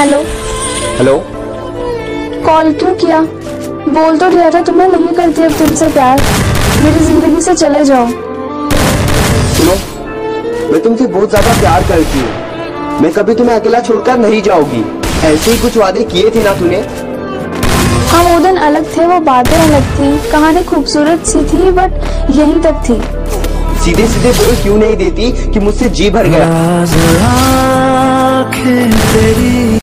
Hello hello, call क्यों किया? बोल तो दिया था तुम्हें नहीं करती अब तुमसे प्यार, मेरी जिंदगी से चले जाओ। सुनो, मैं तुमसे बहुत ज्यादा प्यार करती हूँ, मैं कभी तुम्हें अकेला छोड़कर नहीं जाऊंगी। ऐसे ही कुछ वादे किए थे ना तूने? हाँ, वो दिन अलग थे, वो बातें अलग थी, कहानी खूबसूरत सी थी, बट यहीं तक थी। सीधे सीधे बोल क्यों नहीं देती कि मुझसे जी भर गया।